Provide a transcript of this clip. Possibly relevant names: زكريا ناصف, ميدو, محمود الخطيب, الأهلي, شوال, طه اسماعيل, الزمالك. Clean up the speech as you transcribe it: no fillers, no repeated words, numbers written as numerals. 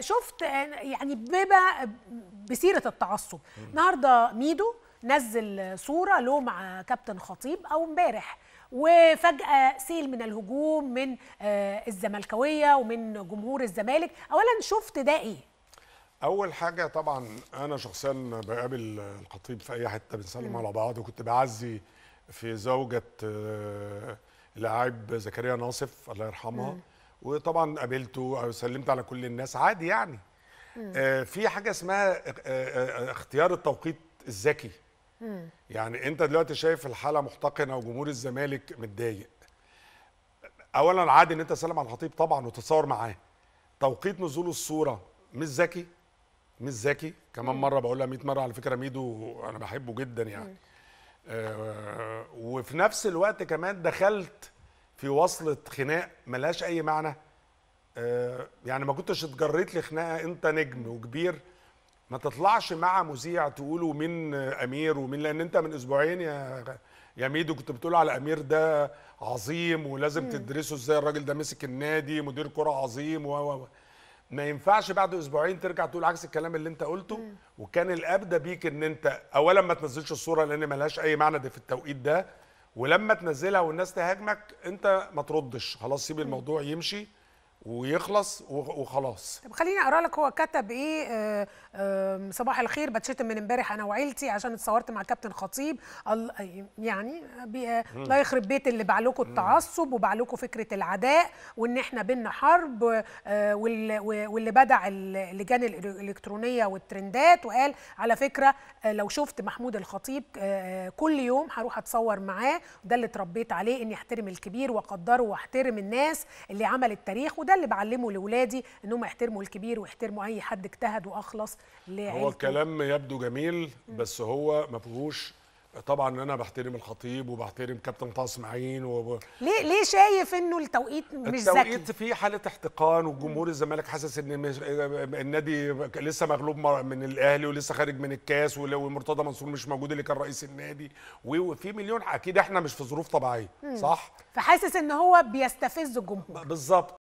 شفت يعني بما بسيرة التعصب النهارده ميدو نزل صورة له مع كابتن خطيب أو امبارح، وفجأة سيل من الهجوم من الزمالكاوية ومن جمهور الزمالك. أولا شفت ده إيه؟ أول حاجة طبعا أنا شخصيا بقابل الخطيب في أي حتة، بنسلم على بعض، وكنت بعزي في زوجة اللاعب زكريا ناصف الله يرحمها، وطبعا قابلته وسلمت على كل الناس عادي يعني. في حاجة اسمها اختيار التوقيت الذكي. يعني انت دلوقتي شايف الحاله محتقنه وجمهور الزمالك متضايق، اولا عادي ان انت تسلم على الخطيب طبعا وتتصور معاه. توقيت نزول الصوره مش ذكي، مش ذكي كمان. مره بقولها 100 مره على فكره، ميدو انا بحبه جدا يعني. وفي نفس الوقت كمان دخلت في وصله خناق ملهاش اي معنى. يعني ما كنتش اتجريت لخناقه، انت نجم وكبير، ما تطلعش مع مذيع تقوله من امير ومن، لان انت من اسبوعين يا ميدو كنت بتقول على امير ده عظيم ولازم تدرسه ازاي، الراجل ده مسك النادي مدير كره عظيم و ما ينفعش بعد اسبوعين ترجع تقول عكس الكلام اللي انت قلته. وكان الابدى بيك ان انت اولا ما تنزلش الصوره لان ملهاش اي معنى ده في التوقيت ده، ولما تنزلها والناس تهاجمك انت ما تردش، خلاص سيب الموضوع يمشي ويخلص وخلاص. طب خليني اقرا لك هو كتب ايه. صباح الخير، بتشتم من امبارح انا وعيلتي عشان اتصورت مع كابتن خطيب، يعني لا يخرب بيت اللي بعلكوا التعصب وبعلكوا فكره العداء وان احنا بينا حرب. واللي بدع اللجان الالكترونيه والترندات وقال على فكره لو شفت محمود الخطيب كل يوم هروح اتصور معاه، ده اللي اتربيت عليه، اني احترم الكبير واقدره واحترم الناس اللي عمل التاريخ، وده اللي بعلمه لاولادي انهم يحترموا الكبير ويحترموا اي حد اجتهد واخلص لعيلته. هو الكلام يبدو جميل بس هو ما فيهوش. طبعا انا بحترم الخطيب وبحترم كابتن طه اسماعيل ليه شايف انه التوقيت مش ذكي؟ التوقيت فيه حاله احتقان، وجمهور الزمالك حاسس ان النادي لسه مغلوب من الاهلي ولسه خارج من الكاس، ومرتضى منصور مش موجود اللي كان رئيس النادي، وفي مليون. اكيد احنا مش في ظروف طبيعيه صح، فحاسس ان هو بيستفز الجمهور بالظبط.